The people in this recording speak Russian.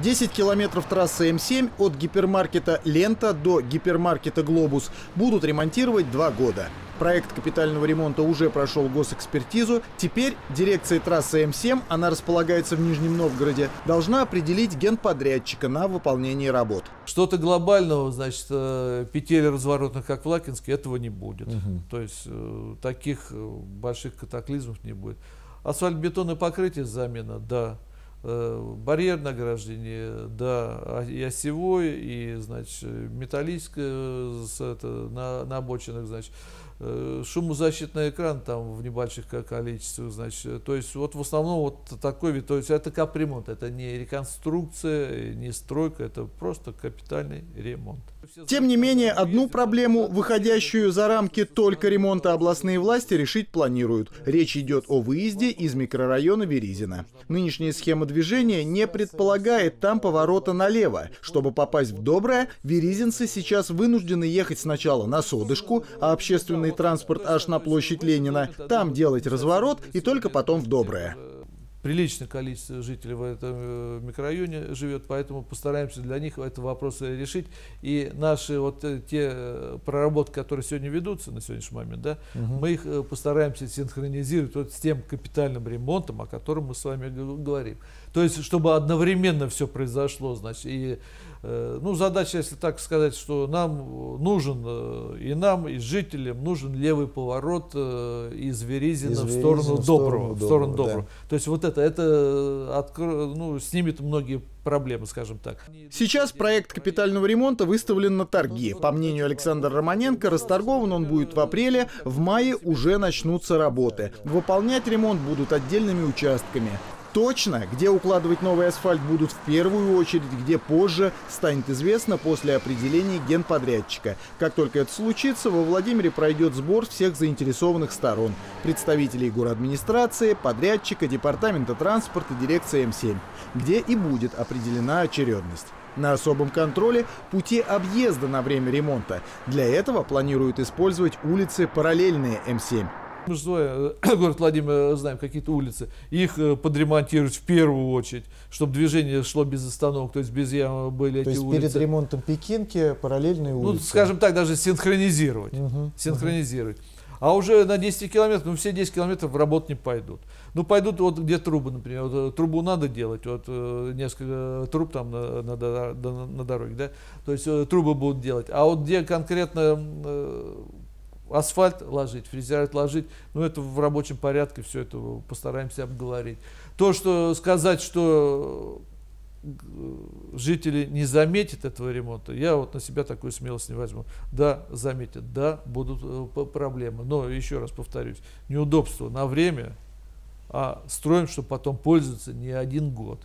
10 километров трассы М7 от гипермаркета «Лента» до гипермаркета «Глобус» будут ремонтировать 2 года. Проект капитального ремонта уже прошел госэкспертизу. Теперь дирекция трассы М7, она располагается в Нижнем Новгороде, должна определить генподрядчика на выполнение работ. Что-то глобального, значит, петель разворотных, как в Лакинске, этого не будет. То есть таких больших катаклизмов не будет. Асфальтбетонное покрытие замена, да. Барьерное ограждение, да, и осевое, и, значит, металлическое на обочинах, значит, шумозащитный экран там в небольших количествах, значит, то есть вот в основном вот такой вид, то есть это капремонт, это не реконструкция, не стройка, это просто капитальный ремонт. Тем не менее, одну проблему, выходящую за рамки только ремонта, областные власти решить планируют. Речь идет о выезде из микрорайона Березина. Нынешняя схема движения не предполагает там поворота налево. Чтобы попасть в Доброе, березинцы сейчас вынуждены ехать сначала на Содышку, а общественный транспорт аж на площадь Ленина, там делать разворот и только потом в Доброе. Приличное количество жителей в этом микрорайоне живет, поэтому постараемся для них этот вопрос решить. И наши вот те проработки, которые сегодня ведутся на сегодняшний момент, да, мы их постараемся синхронизировать вот с тем капитальным ремонтом, о котором мы с вами говорим. То есть, чтобы одновременно все произошло, значит, и ну, задача, если так сказать, что нам нужен, и нам, и жителям нужен левый поворот из Березина в сторону Доброго. Да. То есть вот это снимет многие проблемы, скажем так. Сейчас проект капитального ремонта выставлен на торги. По мнению Александра Романенко, расторгован он будет в апреле, в мае уже начнутся работы. Выполнять ремонт будут отдельными участками. Точно, где укладывать новый асфальт будут в первую очередь, где позже, станет известно после определения генподрядчика. Как только это случится, во Владимире пройдет сбор всех заинтересованных сторон. Представителей администрации, подрядчика, департамента транспорта, дирекции М7. Где и будет определена очередность. На особом контроле пути объезда на время ремонта. Для этого планируют использовать улицы, параллельные М7. Мы же, город Владимир, знаем какие-то улицы, их подремонтировать в первую очередь, чтобы движение шло без остановок, то есть без ямы были эти улицы. То есть перед ремонтом Пекинки параллельные улицы. Ну, скажем так, даже синхронизировать. А уже на 10 километров, ну, все 10 километров в работу не пойдут. Ну, пойдут вот где трубы, например. Вот, трубу надо делать, вот несколько труб там на дороге, да? То есть трубы будут делать. А вот где конкретно асфальт ложить, фрезеровать ложить, ну, это в рабочем порядке, все это постараемся обговорить. То, что сказать, что жители не заметят этого ремонта, я вот на себя такую смелость не возьму. Да, заметят, да, будут проблемы. Но, еще раз повторюсь, неудобство на время, а строим, чтобы потом пользоваться не 1 год.